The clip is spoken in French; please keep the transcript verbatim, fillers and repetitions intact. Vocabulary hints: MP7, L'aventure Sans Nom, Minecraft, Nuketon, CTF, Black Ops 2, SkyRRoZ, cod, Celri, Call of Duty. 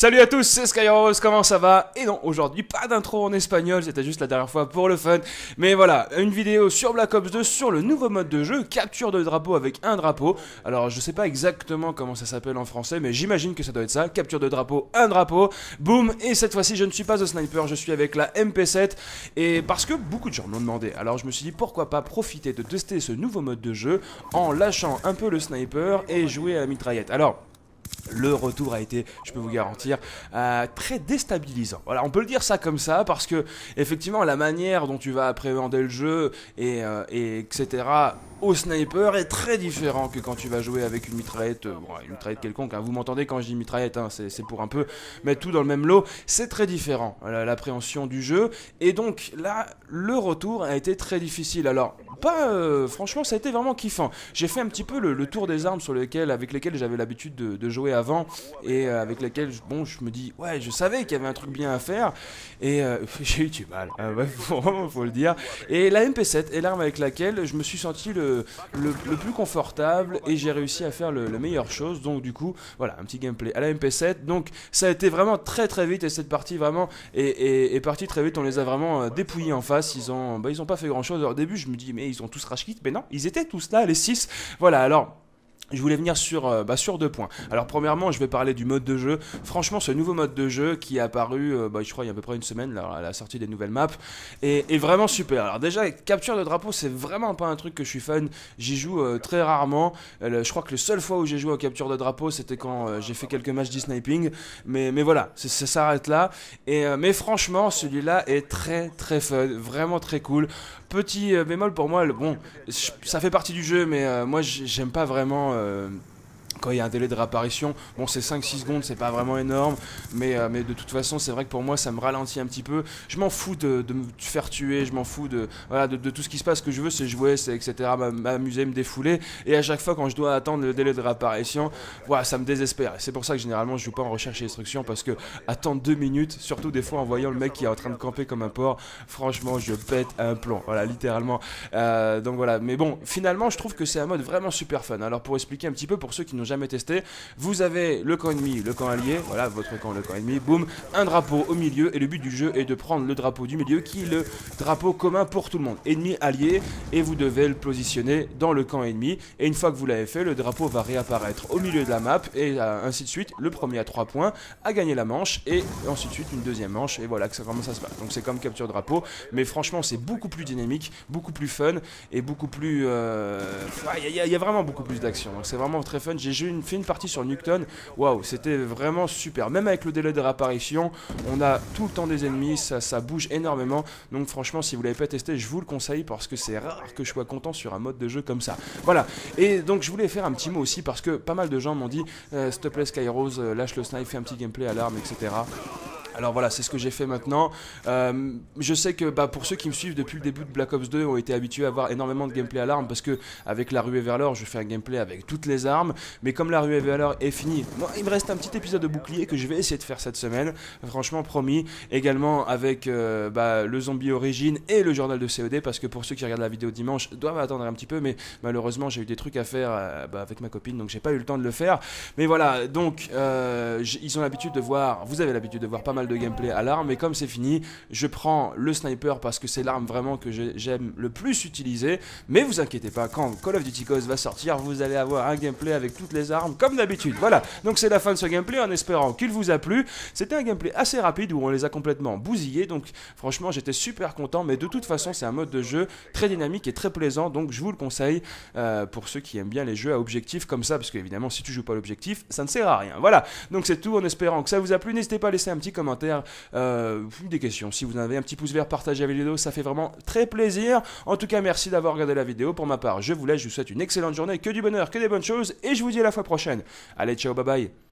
Salut à tous, c'est SkyRRoZ, comment ça va? Et non, aujourd'hui, pas d'intro en espagnol, c'était juste la dernière fois pour le fun. Mais voilà, une vidéo sur Black Ops deux, sur le nouveau mode de jeu, capture de drapeau avec un drapeau. Alors, je sais pas exactement comment ça s'appelle en français, mais j'imagine que ça doit être ça. Capture de drapeau, un drapeau, boum. Et cette fois-ci, je ne suis pas au sniper, je suis avec la M P sept. Et parce que beaucoup de gens m'ont demandé, alors je me suis dit pourquoi pas profiter de tester ce nouveau mode de jeu en lâchant un peu le sniper et jouer à la mitraillette. Alors... le retour a été, je peux vous garantir, euh, très déstabilisant. Voilà, on peut le dire ça comme ça parce que, effectivement, la manière dont tu vas appréhender le jeu et, euh, et etc. au sniper est très différent que quand tu vas jouer avec une mitraillette, euh, bon, une mitraillette quelconque. Hein. Vous m'entendez quand je dis mitraillette, hein, c'est pour un peu mettre tout dans le même lot. C'est très différent, l'appréhension du jeu. Et donc là, le retour a été très difficile. Alors, pas, euh, franchement, ça a été vraiment kiffant. J'ai fait un petit peu le, le tour des armes sur lesquelles, avec lesquelles j'avais l'habitude de, de jouer avant et euh, avec lesquelles, bon, je me dis, ouais, je savais qu'il y avait un truc bien à faire et euh, j'ai eu du mal. Euh, ouais, faut, faut le dire. Et la M P sept est l'arme avec laquelle je me suis senti le Le, le plus confortable et j'ai réussi à faire le, la meilleure chose. Donc du coup voilà, un petit gameplay à la M P sept. Donc ça a été vraiment très très vite et cette partie vraiment est, est, est partie très vite. On les a vraiment euh, dépouillés en face. Ils ont, bah, ils ont pas fait grand chose. Alors, au début je me dis mais ils ont tous rashkit, mais non, ils étaient tous là les six. Voilà, alors je voulais venir sur, euh, bah, sur deux points. Alors premièrement, je vais parler du mode de jeu. Franchement, ce nouveau mode de jeu qui est apparu, euh, bah, je crois, il y a à peu près une semaine, là, à la sortie des nouvelles maps, est, est vraiment super. Alors déjà, capture de drapeau, c'est vraiment pas un truc que je suis fan. J'y joue euh, très rarement. Euh, je crois que la seule fois où j'ai joué à capture de drapeau, c'était quand euh, j'ai fait quelques matchs d'e-sniping. Mais, mais voilà, ça s'arrête là. Et, euh, mais franchement, celui-là est très très fun, vraiment très cool. Petit euh, bémol pour moi, le, bon, ça fait partie du jeu, mais euh, moi, j'aime pas vraiment... Euh, quand il y a un délai de réapparition, bon c'est cinq six secondes, c'est pas vraiment énorme, mais, euh, mais de toute façon c'est vrai que pour moi ça me ralentit un petit peu. Je m'en fous de, de me faire tuer, je m'en fous de, voilà, de, de tout ce qui se passe. Ce que je veux c'est jouer, etc., m'amuser, me défouler, et à chaque fois quand je dois attendre le délai de réapparition, voilà, ça me désespère. C'est pour ça que généralement je joue pas en recherche et destruction, parce que attendre deux minutes, surtout des fois en voyant le mec qui est en train de camper comme un porc, franchement je pète un plomb, voilà, littéralement. euh, donc voilà, mais bon, finalement je trouve que c'est un mode vraiment super fun. Alors pour expliquer un petit peu, pour ceux qui n'ont jamais testé, vous avez le camp ennemi, le camp allié, voilà, votre camp, le camp ennemi, boum, un drapeau au milieu, et le but du jeu est de prendre le drapeau du milieu qui est le drapeau commun pour tout le monde, ennemi, allié, et vous devez le positionner dans le camp ennemi, et une fois que vous l'avez fait, le drapeau va réapparaître au milieu de la map, et ainsi de suite. Le premier à trois points a gagné la manche, et ensuite une deuxième manche, et voilà que ça commence à se passe. Donc c'est comme capture drapeau, mais franchement c'est beaucoup plus dynamique, beaucoup plus fun, et beaucoup plus... Euh... il y, y, y a vraiment beaucoup plus d'action, donc c'est vraiment très fun. J'ai joué une, fait une partie sur Nuketon, waouh, c'était vraiment super. Même avec le délai de réapparition, on a tout le temps des ennemis, ça, ça bouge énormément. Donc franchement, si vous l'avez pas testé, je vous le conseille parce que c'est rare que je sois content sur un mode de jeu comme ça. Voilà, et donc je voulais faire un petit mot aussi parce que pas mal de gens m'ont dit euh, s'il te plaît SkyRRoZ, lâche le snipe, fais un petit gameplay à l'arme, et cetera. Alors voilà, c'est ce que j'ai fait maintenant. Euh, je sais que bah, pour ceux qui me suivent depuis le début de Black Ops deux ont été habitués à voir énormément de gameplay à l'arme, parce que avec la ruée vers l'or, je fais un gameplay avec toutes les armes. Mais comme la ruée vers l'or est finie, moi, il me reste un petit épisode de bouclier que je vais essayer de faire cette semaine. Franchement, promis. Également avec euh, bah, le zombie origine et le journal de C O D, parce que pour ceux qui regardent la vidéo dimanche, doivent attendre un petit peu. Mais malheureusement, j'ai eu des trucs à faire euh, bah, avec ma copine, donc j'ai pas eu le temps de le faire. Mais voilà, donc euh, ils ont l'habitude de voir, vous avez l'habitude de voir pas mal de gameplay à l'arme, et comme c'est fini, je prends le sniper parce que c'est l'arme vraiment que j'aime le plus utiliser. Mais vous inquiétez pas, quand Call of Duty Ghost va sortir, vous allez avoir un gameplay avec toutes les armes comme d'habitude. Voilà, donc c'est la fin de ce gameplay, en espérant qu'il vous a plu. C'était un gameplay assez rapide où on les a complètement bousillés, donc franchement j'étais super content. Mais de toute façon c'est un mode de jeu très dynamique et très plaisant, donc je vous le conseille euh, pour ceux qui aiment bien les jeux à objectif comme ça, parce que évidemment si tu joues pas l'objectif ça ne sert à rien. Voilà, donc c'est tout, en espérant que ça vous a plu. N'hésitez pas à laisser un petit commentaire, Euh, des questions, si vous en avez, un petit pouce vert, partagez la vidéo, ça fait vraiment très plaisir. En tout cas merci d'avoir regardé la vidéo. Pour ma part je vous laisse, je vous souhaite une excellente journée, que du bonheur, que des bonnes choses, et je vous dis à la fois prochaine. Allez, ciao, bye bye.